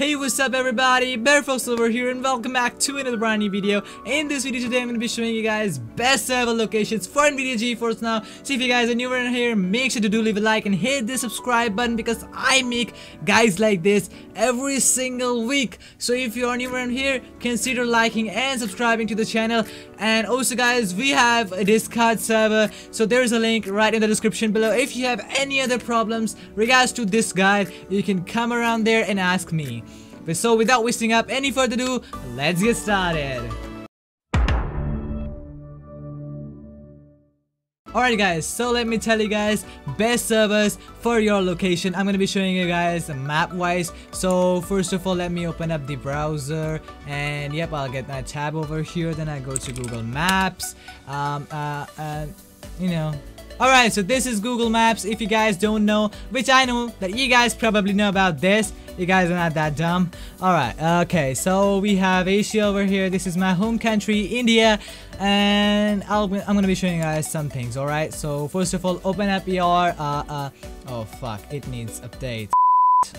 Hey, what's up everybody, BareFox over here and welcome back to another brand new video. In this video today I'm going to be showing you guys best server locations for Nvidia GeForce Now. So if you guys are new around here, make sure to do leave a like and hit the subscribe button because I make guys like this every single week. So if you are new around here, consider liking and subscribing to the channel. And also guys, we have a Discord server, so there's a link right in the description below. If you have any other problems regards to this guide, you can come around there and ask me. But so without wasting up any further ado, let's get started. Alright guys, so let me tell you guys best servers for your location. I'm gonna be showing you guys map wise. So first of all, let me open up the browser and yep, I'll get my tab over here. Then I go to Google Maps. Alright, so this is Google Maps, if you guys don't know, which I know that you guys probably know about this. You guys are not that dumb. Alright, okay, so we have Asia over here. This is my home country, India. And I'm gonna be showing you guys some things, alright? So, first of all, open up your, oh fuck, it needs update.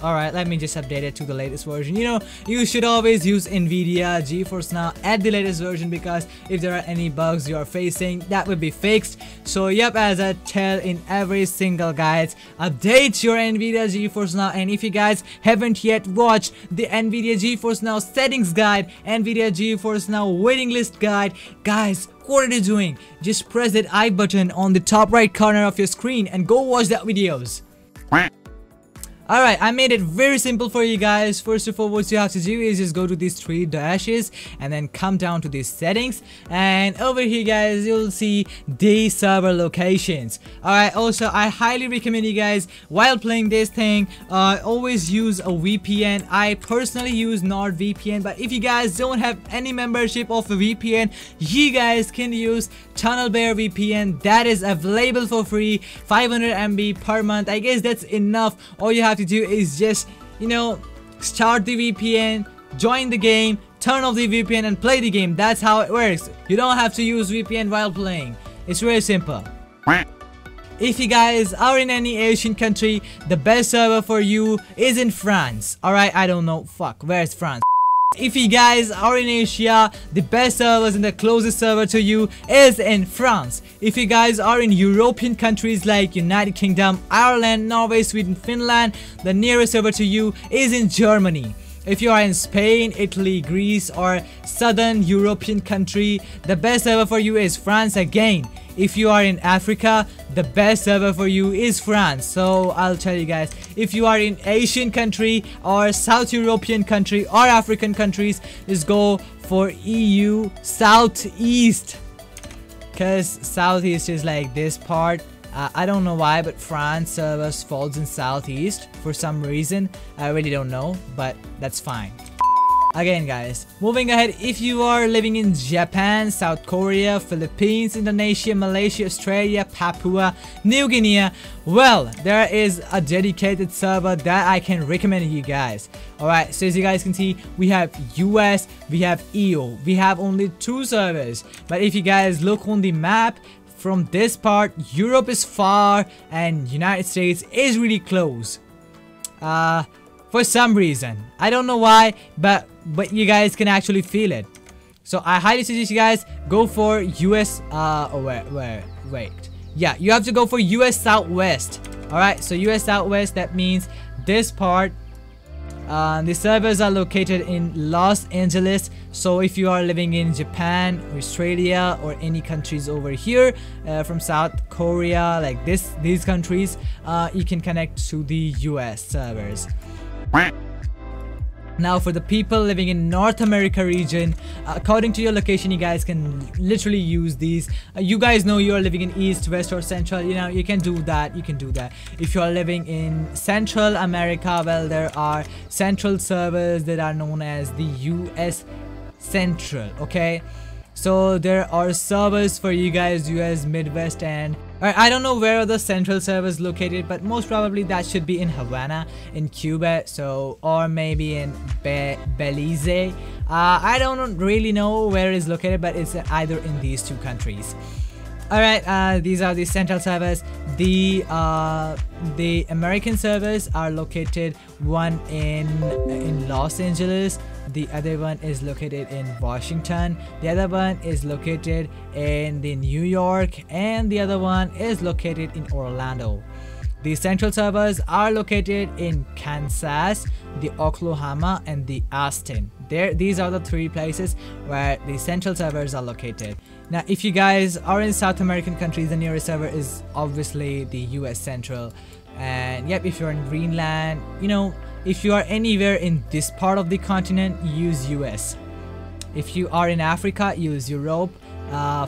Alright, let me just update it to the latest version. You know, you should always use Nvidia GeForce Now at the latest version because if there are any bugs you are facing, that will be fixed. So yep, as I tell in every single guide, update your Nvidia GeForce Now. And if you guys haven't yet watched the Nvidia GeForce Now settings guide, Nvidia GeForce Now waiting list guide, guys, what are you doing? Just press that I button on the top right corner of your screen and go watch that videos. Alright, I made it very simple for you guys. First of all, what you have to do is just go to these three dashes and then come down to these settings, and over here guys you'll see the server locations. Alright, also I highly recommend you guys while playing this thing always use a VPN. I personally use NordVPN, but if you guys don't have any membership of a VPN, you guys can use TunnelBear VPN. That is available for free, 500 MB per month. I guess that's enough. All you have to do is just, you know, start the VPN, join the game, turn off the VPN and play the game. That's how it works. You don't have to use VPN while playing. It's very simple. If you guys are in any Asian country, the best server for you is in France. Alright, I don't know, fuck, where is France? If you guys are in Asia, the best servers and the closest server to you is in France. If you guys are in European countries like United Kingdom, Ireland, Norway, Sweden, Finland, the nearest server to you is in Germany. If you are in Spain, Italy, Greece or southern European country, the best server for you is France again. If you are in Africa, the best server for you is France. So I'll tell you guys, if you are in Asian country or South European country or African countries, just go for EU Southeast, because Southeast is like this part. I don't know why, but France servers falls in Southeast for some reason. I really don't know, but that's fine. Again guys, moving ahead, if you are living in Japan, South Korea, Philippines, Indonesia, Malaysia, Australia, Papua, New Guinea, well, there is a dedicated server that I can recommend you guys. Alright, so as you guys can see, we have US, we have EU, we have only two servers. But if you guys look on the map, from this part, Europe is far and United States is really close. For some reason, I don't know why, but you guys can actually feel it. So I highly suggest you guys go for US. Yeah, you have to go for US Southwest. All right, so US Southwest, that means this part. The servers are located in Los Angeles. So if you are living in Japan, Australia or any countries over here from South Korea, like these countries, you can connect to the US servers. Now for the people living in North America region, according to your location, you guys can literally use these. You guys know you are living in East, West or Central, you know, you can do that, you can do that. If you are living in Central America, well, there are central servers that are known as the US Central, okay? So there are servers for you guys, US Midwest and... Alright, I don't know where the central server is located, but most probably that should be in Havana, in Cuba, so or maybe in Belize. I don't really know where it's located, but it's either in these two countries. Alright, these are the central servers. The American servers are located, one in Los Angeles, the other one is located in Washington, the other one is located in the New York, and the other one is located in Orlando. The central servers are located in Kansas, the Oklahoma, and the Austin. These are the three places where the central servers are located. Now, if you guys are in South American countries, the nearest server is obviously the US Central. And yep, if you're in Greenland, you know, if you are anywhere in this part of the continent, use US. If you are in Africa, use Europe,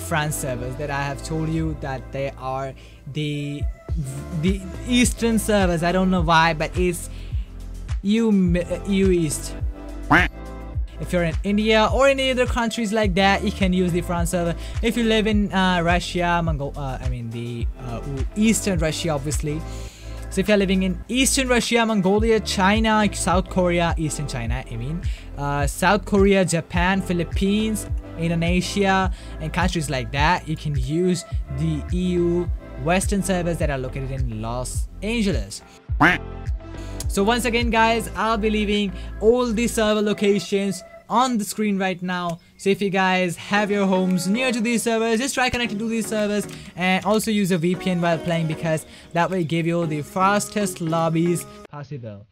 France servers that I have told you that they are the Eastern servers. I don't know why, but it's EU East. If you're in India or any other countries like that, you can use the France server. If you live in Russia, Eastern Russia, obviously. So if you're living in Eastern Russia, Mongolia, China, South Korea, Eastern China, South Korea, Japan, Philippines, Indonesia, and countries like that, you can use the EU Western servers that are located in Los Angeles. So once again guys, I'll be leaving all the server locations on the screen right now. So if you guys have your homes near to these servers, just try connecting to these servers and also use a VPN while playing, because that will give you the fastest lobbies possible.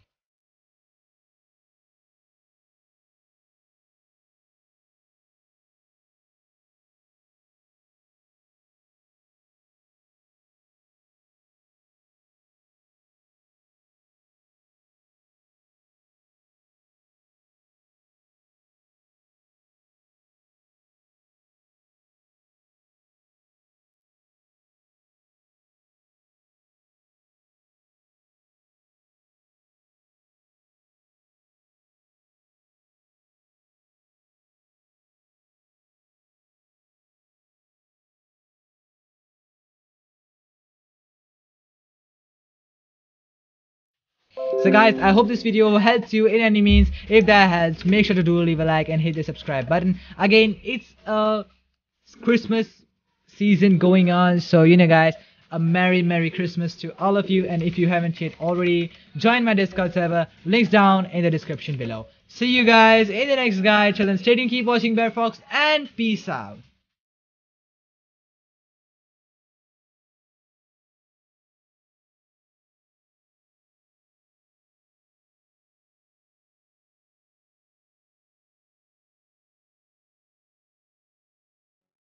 So guys, I hope this video helps you in any means. If that helps, make sure to leave a like and hit the subscribe button. Again, it's Christmas season going on, so you know guys, a merry Christmas to all of you. And if you haven't yet already, join my Discord server, links down in the description below. See you guys in the next guide. Till then, stay tuned, keep watching BareFox, and peace out.